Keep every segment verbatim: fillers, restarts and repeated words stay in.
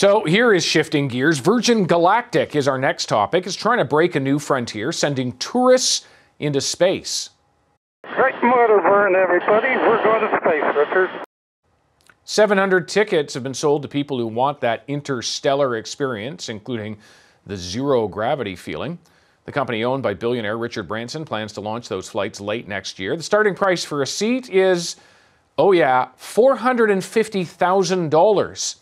So here is shifting gears. Virgin Galactic is our next topic. It's trying to break a new frontier, sending tourists into space. Right motor burn, everybody. We're going to space, Richard. seven hundred tickets have been sold to people who want that interstellar experience, including the zero gravity feeling. The company owned by billionaire Richard Branson plans to launch those flights late next year. The starting price for a seat is, oh yeah, four hundred fifty thousand dollars.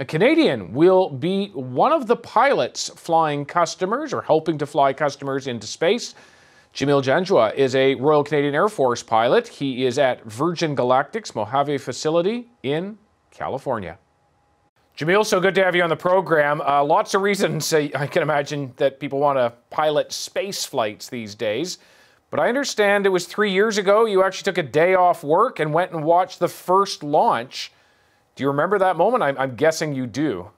A Canadian will be one of the pilots flying customers or helping to fly customers into space. Jamil Janjua is a Royal Canadian Air Force pilot. He is at Virgin Galactic's Mojave facility in California. Jamil, so good to have you on the program. Uh, lots of reasons uh, I can imagine that people want to pilot space flights these days. But I understand it was three years ago you actually took a day off work and went and watched the first launch. Do you remember that moment? I'm, I'm guessing you do.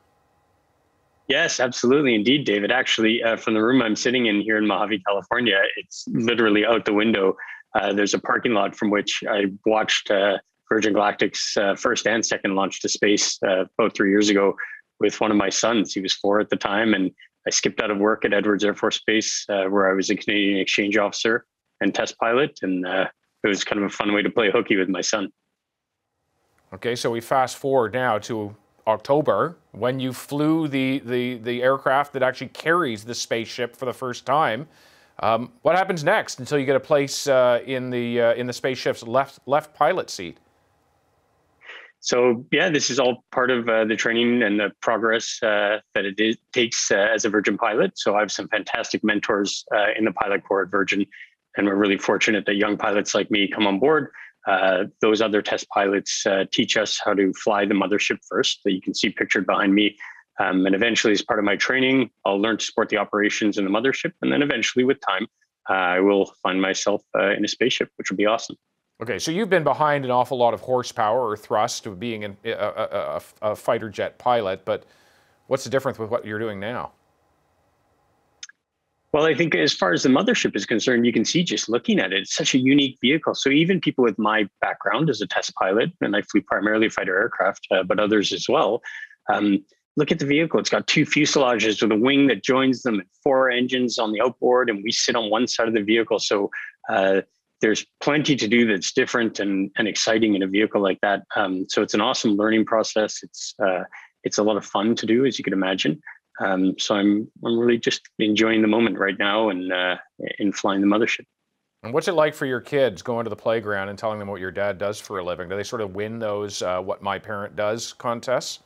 Yes, absolutely. Indeed, David. Actually, uh, from the room I'm sitting in here in Mojave, California, it's literally out the window. Uh, there's a parking lot from which I watched uh, Virgin Galactic's uh, first and second launch to space uh, about three years ago with one of my sons. He was four at the time, and I skipped out of work at Edwards Air Force Base, uh, where I was a Canadian exchange officer and test pilot, and uh, it was kind of a fun way to play hooky with my son. Okay, so we fast forward now to October, when you flew the, the, the aircraft that actually carries the spaceship for the first time. Um, what happens next until you get a place uh, in the uh, in the spaceship's left left pilot seat? So, yeah, this is all part of uh, the training and the progress uh, that it is, takes uh, as a Virgin pilot. So I have some fantastic mentors uh, in the pilot corps at Virgin, and we're really fortunate that young pilots like me come on board. Uh, those other test pilots uh, teach us how to fly the mothership first, that you can see pictured behind me. Um, and eventually, as part of my training, I'll learn to support the operations in the mothership. And then eventually, with time, uh, I will find myself uh, in a spaceship, which would be awesome. Okay, so you've been behind an awful lot of horsepower or thrust of being an, a, a, a, a fighter jet pilot, but what's the difference with what you're doing now? Well, I think as far as the mothership is concerned, you can see just looking at it, it's such a unique vehicle. So even people with my background as a test pilot, and I flew primarily fighter aircraft, uh, but others as well, um, look at the vehicle. It's got two fuselages with a wing that joins them, and four engines on the outboard, and we sit on one side of the vehicle. So uh, there's plenty to do that's different and, and exciting in a vehicle like that. Um, so it's an awesome learning process. It's uh, it's a lot of fun to do, as you can imagine. Um, so I'm I'm really just enjoying the moment right now and uh, in flying the mothership. And what's it like for your kids going to the playground and telling them what your dad does for a living? Do they sort of win those uh, "What My Parent Does" contests?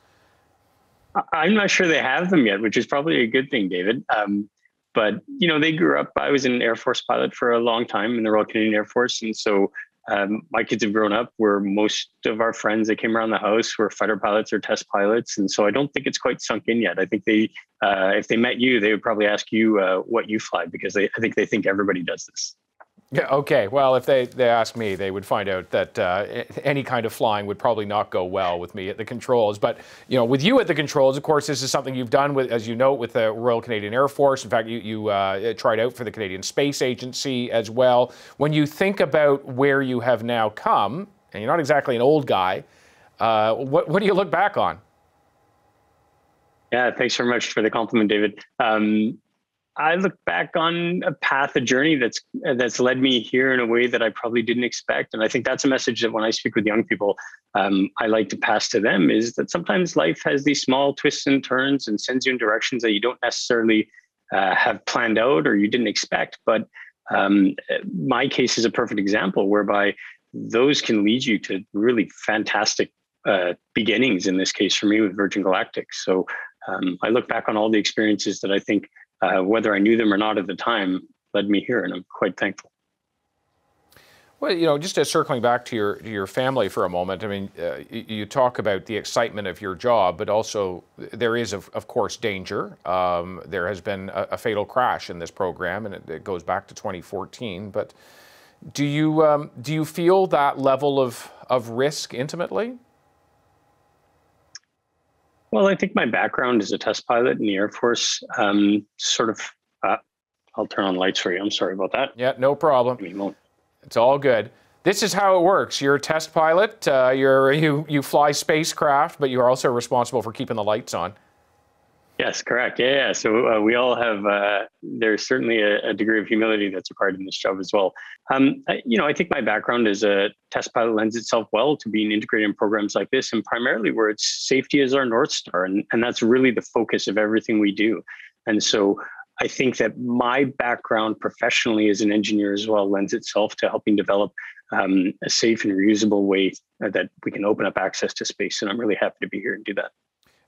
I'm not sure they have them yet, which is probably a good thing, David. Um, but, you know, they grew up. I was an Air Force pilot for a long time in the Royal Canadian Air Force. And so um, my kids have grown up where most of our friends that came around the house were fighter pilots or test pilots. And so I don't think it's quite sunk in yet. I think they uh, if they met you, they would probably ask you uh, what you fly, because they, I think they think everybody does this. Yeah. Okay. Well, if they, they asked me, they would find out that uh, any kind of flying would probably not go well with me at the controls. But, you know, with you at the controls, of course, this is something you've done with, as you know, with the Royal Canadian Air Force. In fact, you, you uh, tried out for the Canadian Space Agency as well. When you think about where you have now come, and you're not exactly an old guy, uh, what, what do you look back on? Yeah. Thanks very much for the compliment, David. Um, I look back on a path, a journey that's that's led me here in a way that I probably didn't expect. And I think that's a message that when I speak with young people, um, I like to pass to them, is that sometimes life has these small twists and turns and sends you in directions that you don't necessarily uh, have planned out or you didn't expect. But um, my case is a perfect example whereby those can lead you to really fantastic uh, beginnings, in this case for me with Virgin Galactic. So um, I look back on all the experiences that I think, Uh, whether I knew them or not at the time, led me here, and I'm quite thankful. Well, you know, just uh, circling back to your to your family for a moment, I mean, uh, you talk about the excitement of your job, but also there is, of, of course, danger. Um, there has been a, a fatal crash in this program, and it, it goes back to twenty fourteen. But do you um, do you feel that level of of risk intimately? Well, I think my background as a test pilot in the Air Force um, sort of, uh, I'll turn on lights for you. I'm sorry about that. Yeah, no problem. Give me a moment. It's all good. This is how it works. You're a test pilot. Uh, you're, you, you fly spacecraft, but you're also responsible for keeping the lights on. Yes, correct. Yeah, yeah. So uh, we all have, uh, there's certainly a, a degree of humility that's required in this job as well. Um, I, you know, I think my background as a test pilot lends itself well to being integrated in programs like this, and primarily where it's safety is our North Star. And, and that's really the focus of everything we do. And so I think that my background professionally as an engineer as well lends itself to helping develop um, a safe and reusable way that we can open up access to space. And I'm really happy to be here and do that.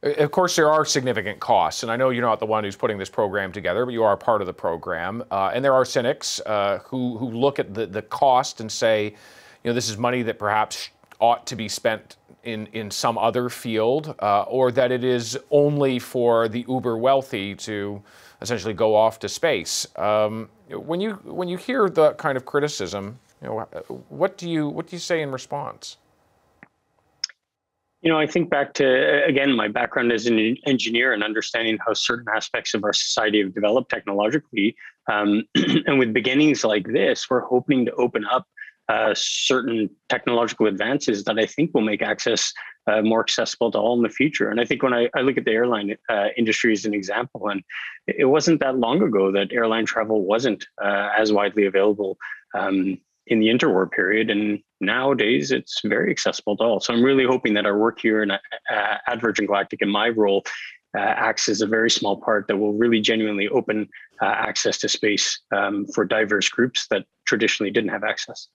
Of course, there are significant costs, and I know you're not the one who's putting this program together, but you are part of the program. Uh, and there are cynics uh, who, who look at the, the cost and say, you know, this is money that perhaps ought to be spent in, in some other field, uh, or that it is only for the uber wealthy to essentially go off to space. Um, when you when you hear the kind of criticism, you know, what do you what do you say in response? You know, I think back to, again, my background as an engineer and understanding how certain aspects of our society have developed technologically. Um, and with beginnings like this, we're hoping to open up uh, certain technological advances that I think will make access uh, more accessible to all in the future. And I think when I, I look at the airline uh, industry as an example, and it wasn't that long ago that airline travel wasn't uh, as widely available um, in the interwar period, and nowadays it's very accessible to all. So I'm really hoping that our work here in, uh, at Virgin Galactic in my role uh, acts as a very small part that will really genuinely open uh, access to space um, for diverse groups that traditionally didn't have access.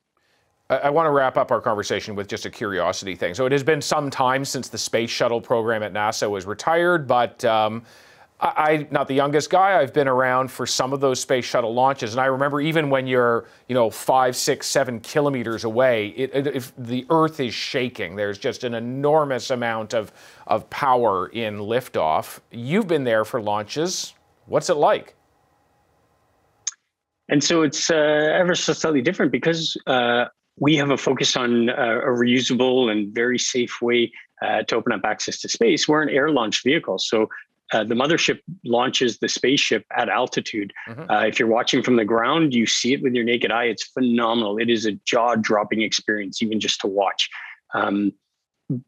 I, I want to wrap up our conversation with just a curiosity thing. So it has been some time since the space shuttle program at NASA was retired, but um, I, not the youngest guy, I've been around for some of those space shuttle launches, and I remember even when you're, you know, five, six, seven kilometers away, it, it, if the Earth is shaking. There's just an enormous amount of, of power in liftoff. You've been there for launches. What's it like? And so it's uh, ever so slightly different because uh, we have a focus on uh, a reusable and very safe way uh, to open up access to space. We're an air launch vehicle, so Uh, the mothership launches the spaceship at altitude. Mm-hmm. Uh, if you're watching from the ground, you see it with your naked eye. It's phenomenal. It is a jaw-dropping experience, even just to watch. Um,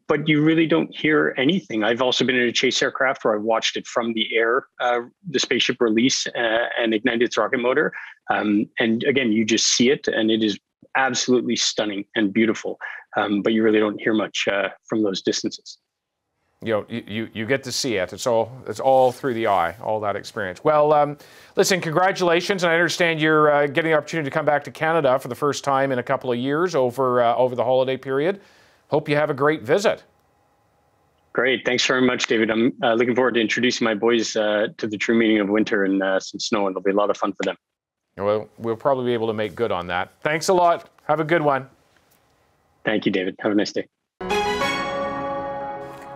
but you really don't hear anything. I've also been in a chase aircraft where I watched it from the air, uh, the spaceship release uh, and ignite its rocket motor. Um, and again, you just see it, and it is absolutely stunning and beautiful. Um, but you really don't hear much uh, from those distances. You know, you, you get to see it. It's all, it's all through the eye, all that experience. Well, um, listen, congratulations. And I understand you're uh, getting the opportunity to come back to Canada for the first time in a couple of years over, uh, over the holiday period. Hope you have a great visit. Great. Thanks very much, David. I'm uh, looking forward to introducing my boys uh, to the true meaning of winter and uh, some snow. And it'll be a lot of fun for them. Well, we'll probably be able to make good on that. Thanks a lot. Have a good one. Thank you, David. Have a nice day.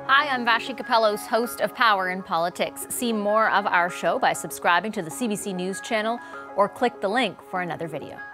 Hi, I'm Vashi Capello's host of Power in Politics. See more of our show by subscribing to the C B C News Channel or click the link for another video.